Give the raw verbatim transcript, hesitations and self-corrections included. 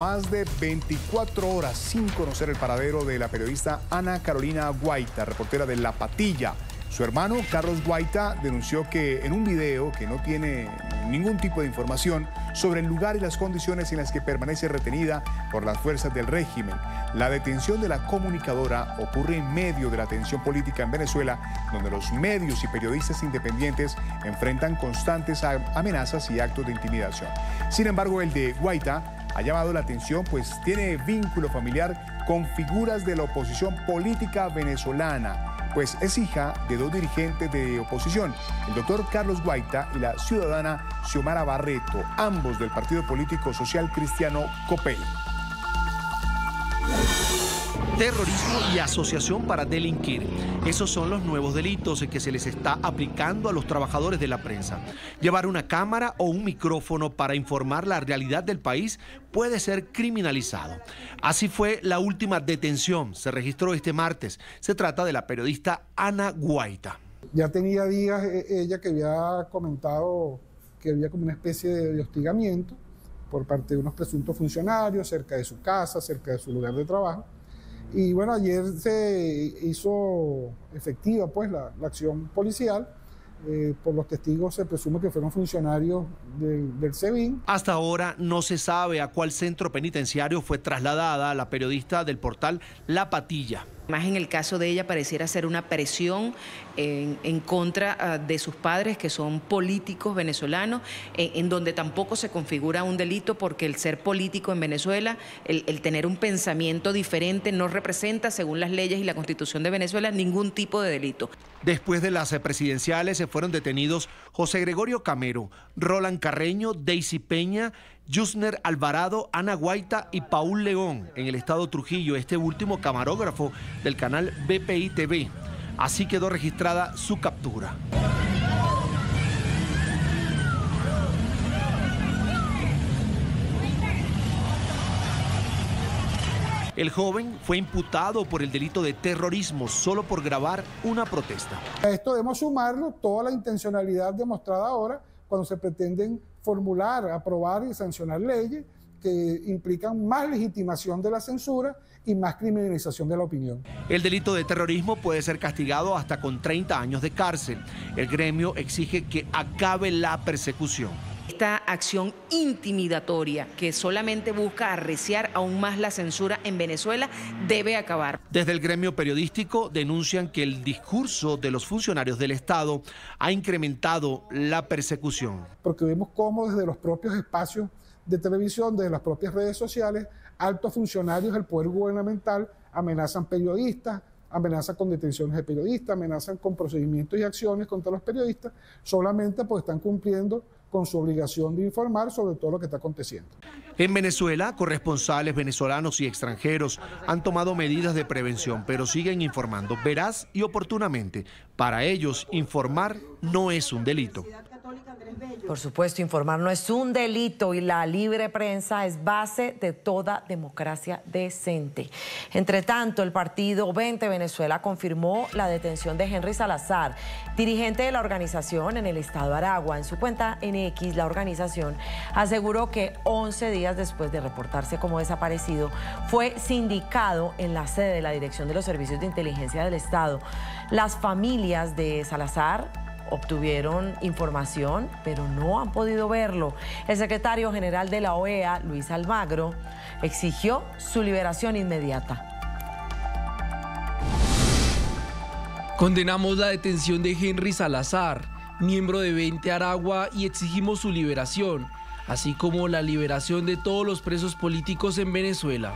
Más de veinticuatro horas sin conocer el paradero de la periodista Ana Carolina Guaita, reportera de La Patilla. Su hermano, Carlos Guaita, denunció que en un video que no tiene ningún tipo de información sobre el lugar y las condiciones en las que permanece retenida por las fuerzas del régimen. La detención de la comunicadora ocurre en medio de la tensión política en Venezuela, donde los medios y periodistas independientes enfrentan constantes amenazas y actos de intimidación. Sin embargo, el de Guaita ha llamado la atención, pues tiene vínculo familiar con figuras de la oposición política venezolana, pues es hija de dos dirigentes de oposición, el doctor Carlos Guaita y la ciudadana Xiomara Barreto, ambos del partido político social cristiano COPEI. Terrorismo y asociación para delinquir. Esos son los nuevos delitos que se les está aplicando a los trabajadores de la prensa. Llevar una cámara o un micrófono para informar la realidad del país puede ser criminalizado. Así fue la última detención. Se registró este martes. Se trata de la periodista Ana Guaita. Ya tenía días ella que había comentado que había como una especie de hostigamiento por parte de unos presuntos funcionarios cerca de su casa, cerca de su lugar de trabajo. Y bueno, ayer se hizo efectiva pues la, la acción policial. Eh, por los testigos se presume que fueron funcionarios del, del SEBIN. Hasta ahora no se sabe a cuál centro penitenciario fue trasladada la periodista del portal La Patilla. Más en el caso de ella pareciera ser una presión en, en contra de sus padres, que son políticos venezolanos, en, en donde tampoco se configura un delito, porque el ser político en Venezuela, el, el tener un pensamiento diferente, no representa, según las leyes y la Constitución de Venezuela, ningún tipo de delito. Después de las presidenciales se fueron detenidos José Gregorio Camero, Roland Carreño, Daisy Peña, Yusner Alvarado, Ana Guaita y Paul León en el estado Trujillo, este último camarógrafo del canal B P I T V. Así quedó registrada su captura. El joven fue imputado por el delito de terrorismo solo por grabar una protesta. A esto debemos sumarlo toda la intencionalidad demostrada ahora cuando se pretenden formular, aprobar y sancionar leyes que implican más legitimación de la censura y más criminalización de la opinión. El delito de terrorismo puede ser castigado hasta con treinta años de cárcel. El gremio exige que acabe la persecución. Esta acción intimidatoria que solamente busca arreciar aún más la censura en Venezuela debe acabar. Desde el gremio periodístico denuncian que el discurso de los funcionarios del Estado ha incrementado la persecución. Porque vemos cómo desde los propios espacios de televisión, desde las propias redes sociales, altos funcionarios del poder gubernamental amenazan periodistas, amenazan con detenciones de periodistas, amenazan con procedimientos y acciones contra los periodistas, solamente porque están cumpliendo con su obligación de informar sobre todo lo que está aconteciendo. En Venezuela, corresponsales venezolanos y extranjeros han tomado medidas de prevención, pero siguen informando veraz y oportunamente. Para ellos, informar no es un delito. Por supuesto, informar no es un delito y la libre prensa es base de toda democracia decente. Entre tanto, el Partido veinte Venezuela confirmó la detención de Henry Salazar, dirigente de la organización en el estado Aragua. En su cuenta en X, la organización aseguró que once días después de reportarse como desaparecido, fue sindicado en la sede de la Dirección de los Servicios de Inteligencia del Estado. Las familias de Salazar obtuvieron información, pero no han podido verlo. El secretario general de la O E A, Luis Almagro, exigió su liberación inmediata. Condenamos la detención de Henry Salazar, miembro de veinte Aragua, y exigimos su liberación, así como la liberación de todos los presos políticos en Venezuela.